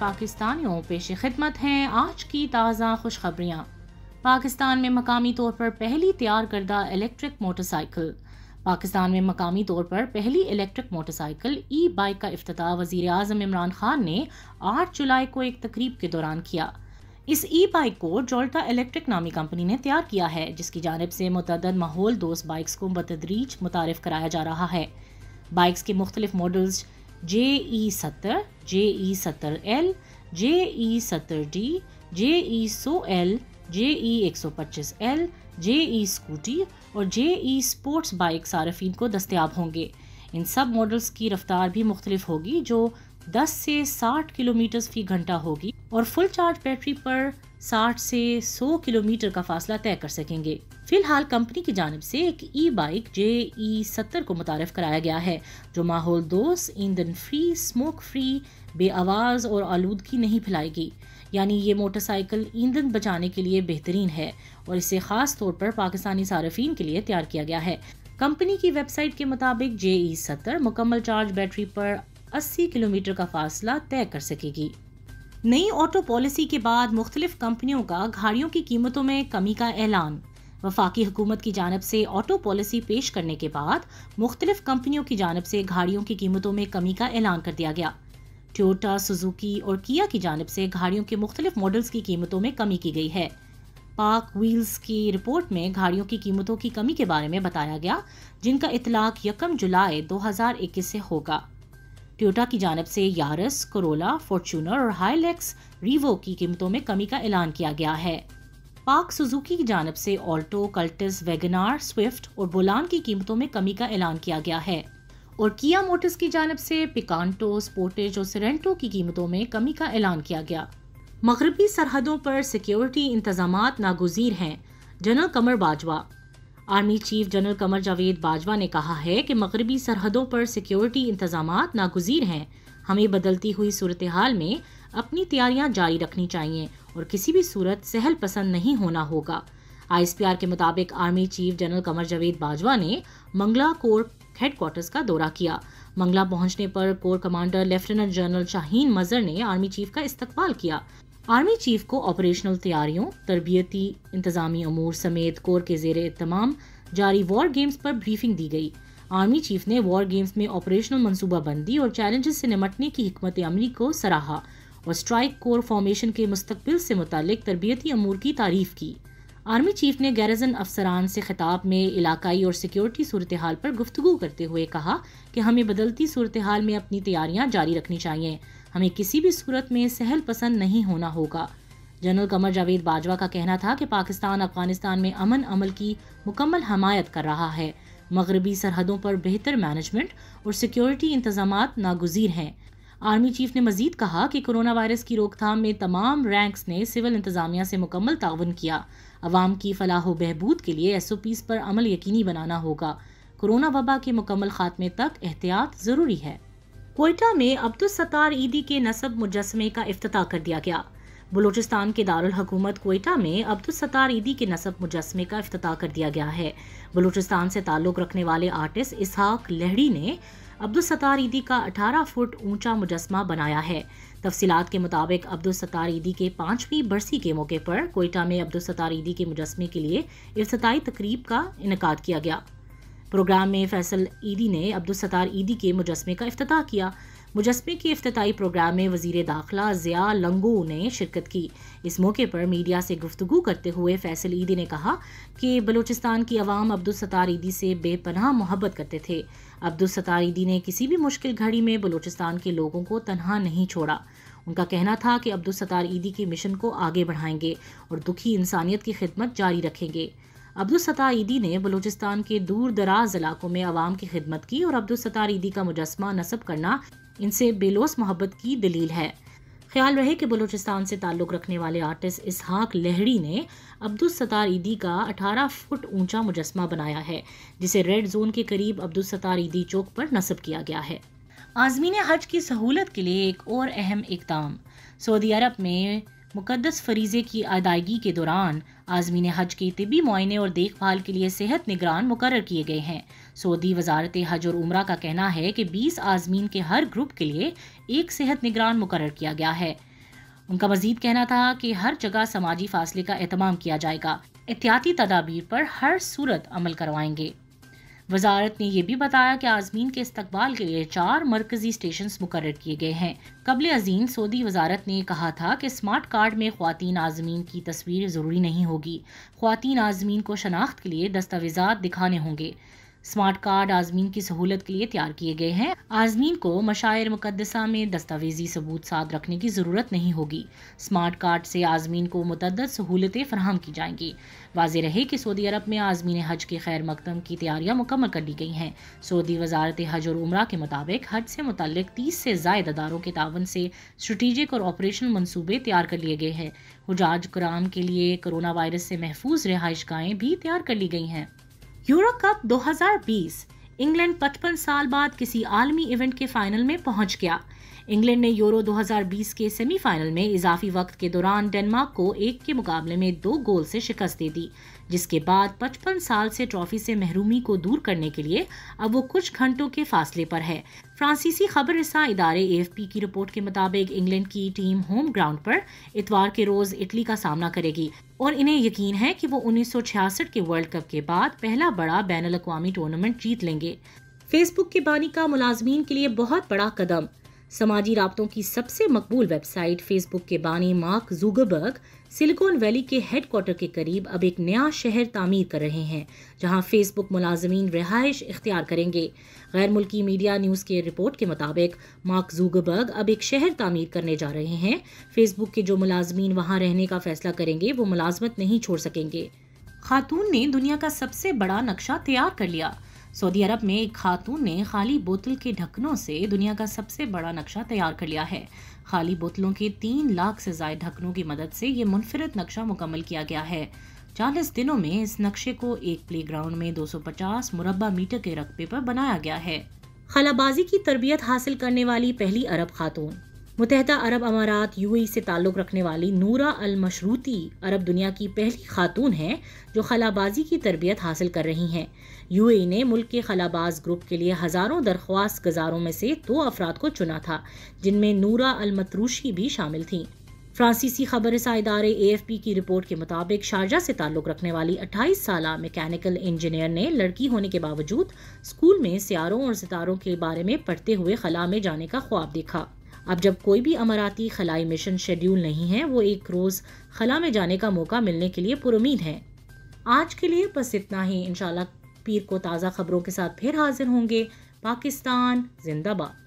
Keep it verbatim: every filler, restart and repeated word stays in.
पाकिस्तानियों पेश खिदमत हैं आज की ताज़ा खुशखबरियाँ। पाकिस्तान में मकामी तौर पर पहली तैयार करदा इलेक्ट्रिक मोटरसाइकिल पाकिस्तान में मकामी तौर पर पहली इलेक्ट्रिक मोटरसाइकिल ई बाइक का इफ्तिताह वज़ीर आज़म इमरान खान ने आठ जुलाई को एक तकरीब के दौरान किया। इस ई बाइक को जोल्टा इलेक्ट्रिक नामी कंपनी ने तैयार किया है, जिसकी जानिब से मुतअद्दिद माहौल दोस्त बाइक्स को बतदरीज मुतारिफ कराया जा रहा है। बाइक्स के मुख्तलिफ मॉडल्स जे ई सत्तर, जे ई सत्तर एल, जे ई सत्तर डी, जे ई सौ एल, जे ई एक सौ पच्चीस एल, जे ई स्कूटी और जे ई स्पोर्ट्स बाइक सारफीन को दस्तियाब होंगे। इन सब मॉडल्स की रफ्तार भी मुख्तलिफ होगी, जो दस से साठ किलोमीटर फी घंटा होगी और फुल चार्ज बैटरी पर साठ से सौ किलोमीटर का फासला तय कर सकेंगे। फिलहाल कंपनी की जानिब से एक ई बाइक जे ई सत्तर को मुतारफ कराया गया है, जो माहौल दोस्त, ईंधन फ्री, स्मोक फ्री, बेआवाज़ और आलूदगी नहीं फैलाएगी। यानी ये मोटरसाइकिल ईंधन बचाने के लिए बेहतरीन है और इसे ख़ास तौर पर पाकिस्तानी सारफीन के लिए तैयार किया गया है। कंपनी की वेबसाइट के मुताबिक जे ई सत्तर मुकम्मल चार्ज बैटरी पर अस्सी किलोमीटर का फासला तय कर सकेगी। नई ऑटो पॉलिसी के बाद मुख्तलिफ कंपनियों का गाड़ियों की कीमतों में कमी का ऐलान। वफाकी हुकूमत की जानब से ऑटो पॉलिसी पेश करने के बाद मुख्तलिफ कंपनियों की जानब से गाड़ियों की कीमतों में कमी का ऐलान कर दिया गया। टोयोटा, सुजुकी और किया की जानब से गाड़ियों के मुख्तलिफ मॉडल्स की कीमतों में कमी की गई है। पाक व्हील्स की रिपोर्ट में गाड़ियों की कीमतों की कमी के बारे में बताया गया, जिनका इतलाक यकम जुलाई दो हज़ार इक्कीस से होगा। टोयोटा की जानब से यारस, कोरोला, फॉर्च्यूनर और हाईलैक्स, रीवो की कीमतों में कमी का ऐलान किया गया है। पाक सुजुकी की जानब से ऑल्टो, कल्टिस, वैगनार, स्विफ्ट और बोलान की कीमतों में कमी का ऐलान किया गया है और किया मोटर्स की जानब से पिकांटो, स्पोर्टेज और सिरेंटो की कीमतों में कमी का ऐलान किया गया। मगरबी सरहदों पर सिक्योरिटी इंतजामात नागुज़ीर हैं। General Qamar Bajwa army chief general Qamar Javed Bajwa ने कहा है कि मगरबी सरहदों पर सिक्योरिटी इंतजामात नागुज़ीर हैं। हमें बदलती हुई सूरत हाल में अपनी तैयारियां जारी रखनी चाहिए और किसी भी सूरत सहल पसंद नहीं होना होगा। आई एस पी आर के मुताबिक army chief general Qamar Javed Bajwa ने मंगला कोर हेडक्वार्टर्स का दौरा किया। मंगला पहुंचने पर corps commander lieutenant general Shaheen Mazhar ने आर्मी चीफ का इस्तकबाल किया। आर्मी चीफ को ऑपरेशनल तैयारियों, तरबियती, इंतजामी अमूर समेत कोर के जेर तमाम जारी वॉर गेम्स पर ब्रीफिंग दी गई। आर्मी चीफ ने वॉर गेम्स में ऑपरेशनल मनसूबाबंदी और चैलेंजेस से निमटने की हिकमत अमली को सराहा और स्ट्राइक कोर फॉर्मेशन के मुस्तकबिल से मुतालिक तरबियती अमूर की तारीफ की। आर्मी चीफ ने गैरजन अफसरान से खिताब में इलाकाई और सिक्योरिटी सूरत हाल पर गुफ्तगू करते हुए कहा कि हमें बदलती सूरत हाल में अपनी तैयारियां जारी रखनी चाहिए। हमें किसी भी सूरत में सहल पसंद नहीं होना होगा। जनरल कमर जावेद बाजवा का कहना था कि पाकिस्तान अफगानिस्तान में अमन अमल की मुकम्मल हमायत कर रहा है। मगरबी सरहदों पर बेहतर मैनेजमेंट और सिक्योरिटी इंतजामात नागुज़ीर हैं। आर्मी चीफ ने मजीद कहा कि कोरोना वायरस की रोकथाम में तमाम रैंक्स ने सिविल इंतजामिया से मुकम्मल ताउन किया। अवाम की फलाह व बहबूद के लिए एस ओ पीज़ पर अमल यकीनी बनाना होगा। कोरोना वबा के मुकम्मल खात्मे तक एहतियात ज़रूरी है। कोयटा में अब्दुल सत्तार ईदी के नसब मुजस्मे का इफ्तिताह कर दिया गया। बलूचिस्तान के दारुल हुकूमत कोयटा में अब्दुल सत्तार ईदी के नसब मुजस्मे का इफ्तिताह कर दिया गया है। बलूचिस्तान से ताल्लुक़ रखने वाले आर्टिस्ट इशाक लहड़ी ने अब्दुल सत्तार ईदी का अठारह फुट ऊंचा मुजस्मा बनाया है। तफसीलात के मुताबिक अब्दुल सत्तार ईदी के पाँचवीं बरसी के मौके पर कोयटा में अब्दुल सत्तार ईदी के मुजस्मे के लिए इफ्तिताही तकरीब का इनकाद किया गया। प्रोग्राम में फैसल ईदी ने अब्दुल सत्तार ईदी के मुजस्मे का इफ्तिताह किया। मुजस्मे के इफ्तिताही प्रोग्राम में वज़ीर दाखिला ज़िया लंगू ने शिरकत की। इस मौके पर मीडिया से गुफ्तगू करते हुए फैसल ईदी ने कहा कि बलूचिस्तान की अवाम अब्दुल सत्तार ईदी से बेपनाह मोहब्बत करते थे। अब्दुल सत्तार ईदी ने किसी भी मुश्किल घड़ी में बलूचिस्तान के लोगों को तनहा नहीं छोड़ा। उनका कहना था कि अब्दुल सत्तार ईदी के मिशन को आगे बढ़ाएंगे और दुखी इंसानियत की खिदमत जारी रखेंगे। अब्दुल सत्तार ईदी ने बलूचिस्तान के दूर दराज इलाकों में आवाम की खिदमत की और अब्दुल सत्तार ईदी का मुजस्मा नस्ब करना इनसे बेलोस मोहब्बत की दलील है। ख्याल रहे कि बलूचिस्तान से ताल्लुक़ रखने वाले आर्टिस्ट इसहाक लहड़ी ने अब्दुल सत्तार ईदी का अठारह फुट ऊंचा मुजस्मा बनाया है, जिसे रेड जोन के करीब अब्दुल सत्तार ईदी चौक पर नस्ब किया गया है। आज़मीन हज की सहूलत के लिए एक और अहम इक़दाम। सऊदी अरब में मुकद्दस फरीज़े की अदायगी के दौरान आज़मीन हज की तिब्बी मुआयने और देखभाल के लिए सेहत निगरान मुकर्रर किए गए हैं। सऊदी वजारत हज और उमरा का कहना है कि बीस आज़मीन के हर ग्रुप के लिए एक सेहत निगरान मुकर्रर किया गया है। उनका मजीद कहना था कि हर जगह समाजी फासले का एहतमाम किया जाएगा, एहतियाती तदाबीर पर हर सूरत अमल करवाएंगे। वजारत ने यह भी बताया कि आज़मीन के इस्तकबाल के लिए चार मरकजी स्टेशन मुकर्रर किए गए हैं। कबल अज़ीम सऊदी वजारत ने कहा था कि स्मार्ट कार्ड में ख्वातीन आज़मीन की तस्वीर ज़रूरी नहीं होगी, ख्वातीन आज़मीन को शनाख्त के लिए दस्तावेज़ात दिखाने होंगे। स्मार्ट कार्ड आज़मीन की सहूलत के लिए तैयार किए गए हैं। आज़मीन को मशायर मुकद्दसा में दस्तावेज़ी सबूत साथ रखने की ज़रूरत नहीं होगी। स्मार्ट कार्ड से आज़मीन को मुतअद्दिद सहूलतें फराहम की जाएंगी। वाज़ेह रहे कि सऊदी अरब में आज़मीन हज के खैर मकदम की तैयारियां मुकम्मल कर ली गई हैं। सऊदी वजारत हज और उमरा के मुताबिक हज से मुतल्लिक़ तीस से ज़ायद अदारों के तावन से स्ट्रेटिजिक और ऑपरेशनल मनसूबे तैयार कर लिए गए हैं। हुजाज कराम के लिए कोरोना वायरस से महफूज रिहाइश गाहें भी तैयार कर ली गई हैं। यूरो कप दो हज़ार बीस, इंग्लैंड पचपन साल बाद किसी आलमी इवेंट के फाइनल में पहुंच गया। इंग्लैंड ने यूरो दो हज़ार बीस के सेमीफाइनल में इजाफी वक्त के दौरान डेनमार्क को एक के मुकाबले में दो गोल से शिकस्त दे दी, जिसके बाद पचपन साल से ट्रॉफी से महरूमी को दूर करने के लिए अब वो कुछ घंटों के फासले पर है। फ्रांसीसी खबर रसा इदारे ए एफ पी की रिपोर्ट के मुताबिक इंग्लैंड की टीम होम ग्राउंड पर इतवार के रोज इटली का सामना करेगी और इन्हें यकीन है कि वो उन्नीस सौ छियासठ के वर्ल्ड कप के बाद पहला बड़ा बैनुल अक़वामी टूर्नामेंट जीत लेंगे। फेसबुक के बानी का मुलाजमीन के लिए बहुत बड़ा कदम। समाजी राब्तों की सबसे मकबूल वेबसाइट फेसबुक के बानी मार्क जुकरबर्ग सिलिकॉन वैली के हेड क्वार्टर के करीब अब एक नया शहर तामीर कर रहे हैं, जहां फेसबुक मुलाजमीन रिहाइश इख्तियार करेंगे। गैर मुल्की मीडिया न्यूज़ के रिपोर्ट के मुताबिक मार्क जुकरबर्ग अब एक शहर तामीर करने जा रहे हैं। फेसबुक के जो मुलाजमीन वहां रहने का फैसला करेंगे वो मुलाजमत नहीं छोड़ सकेंगे। खातून ने दुनिया का सबसे बड़ा नक्शा तैयार कर लिया। सऊदी अरब में एक खातून ने खाली बोतल के ढक्कनों से दुनिया का सबसे बड़ा नक्शा तैयार कर लिया है। खाली बोतलों के तीन लाख से ज़ायद ढक्कनों की मदद से ये मुनफरद नक्शा मुकम्मल किया गया है। चालीस दिनों में इस नक्शे को एक प्लेग्राउंड में दो सौ पचास मुरब्बा मीटर के रकबे पर बनाया गया है। खलाबाजी की तरबियत हासिल करने वाली पहली अरब खातून। मुत्तहदा अरब अमारात यू ए ई से ताल्लुक़ रखने वाली नूरा अल मशरूती अरब दुनिया की पहली खातून हैं जो खलाबाजी की तरबियत हासिल कर रही हैं। यू ए ई ने मुल्क के खलाबाज ग्रुप के लिए हज़ारों दरख्वास्त गुजारों में से दो अफराद को चुना था, जिनमें नूरा अल मतरूशी भी शामिल थीं। फ्रांसीसी खबर रसा इदारे ए एफ पी की रिपोर्ट के मुताबिक शारजा से ताल्लुक़ रखने वाली अट्ठाईस साल मैकेनिकल इंजीनियर ने लड़की होने के बावजूद स्कूल में सियारों और सितारों के बारे में पढ़ते हुए खला में जाने का ख्वाब देखा। अब जब कोई भी अमाराती खलाई मिशन शेड्यूल नहीं है, वो एक रोज़ खला में जाने का मौका मिलने के लिए पुरुमीद हैं। आज के लिए बस इतना ही। इंशाल्लाह पीर को ताज़ा खबरों के साथ फिर हाजिर होंगे। पाकिस्तान जिंदाबाद।